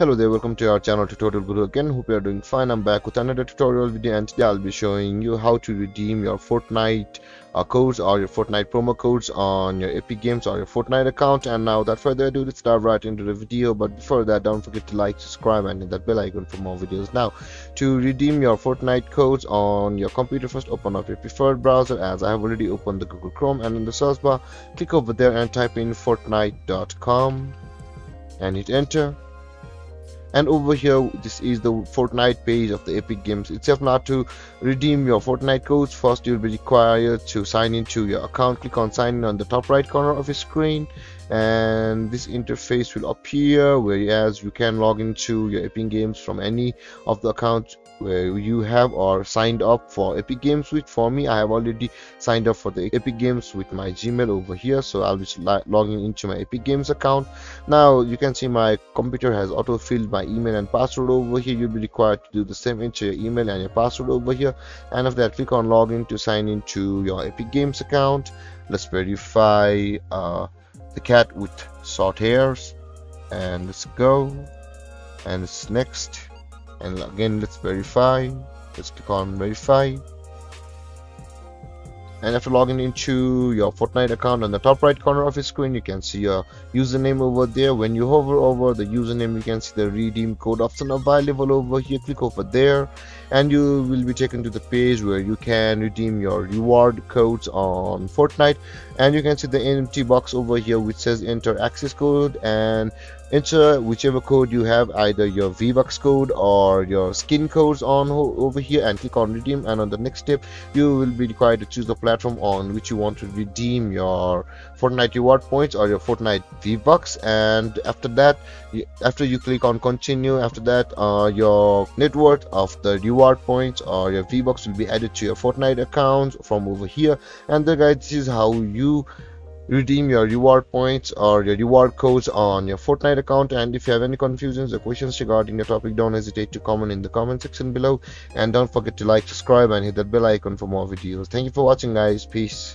Hello there, welcome to our channel Tutorial Guru again. Hope you are doing fine. I'm back with another tutorial video, and today I'll be showing you how to redeem your Fortnite codes or your Fortnite promo codes on your Epic Games or your Fortnite account. And now without further ado, let's dive right into the video. But before that, don't forget to like, subscribe and hit that bell icon for more videos. Now to redeem your Fortnite codes on your computer, first open up your preferred browser. As I have already opened the Google Chrome, and in the search bar click over there and type in fortnite.com and hit enter. And over here, this is the Fortnite page of the Epic Games itself. Now to redeem your Fortnite codes, first you'll be required to sign into your account. Click on sign in on the top right corner of your screen, and this interface will appear, whereas you can log into your Epic Games from any of the accounts where you have or signed up for Epic Games with. For me, I have already signed up for the Epic Games with my Gmail over here, so I'll be logging into my Epic Games account. Now you can see my computer has auto-filled my email and password over here. You'll be required to do the same. Enter your email and your password over here, and after that click on login to sign into your Epic Games account. Let's verify the cat with short hairs, and let's go, and it's next. And again, let's verify. Let's click on verify. And after logging into your Fortnite account, on the top right corner of your screen you can see your username over there. When you hover over the username, you can see the redeem code option available over here. Click over there and you will be taken to the page where you can redeem your reward codes on Fortnite. And you can see the empty box over here which says enter access code, and enter whichever code you have, either your V-Bucks code or your skin codes on over here, and click on redeem. And on the next step you will be required to choose the platform on which you want to redeem your Fortnite reward points or your Fortnite V-Bucks. And after that, after you click on continue, after that your net worth of the reward points or your V-Bucks will be added to your Fortnite account from over here. And there guys, this is how you redeem your reward points or your reward codes on your Fortnite account. And if you have any confusions or questions regarding your topic, don't hesitate to comment in the comment section below, and don't forget to like, subscribe and hit that bell icon for more videos. Thank you for watching guys. Peace.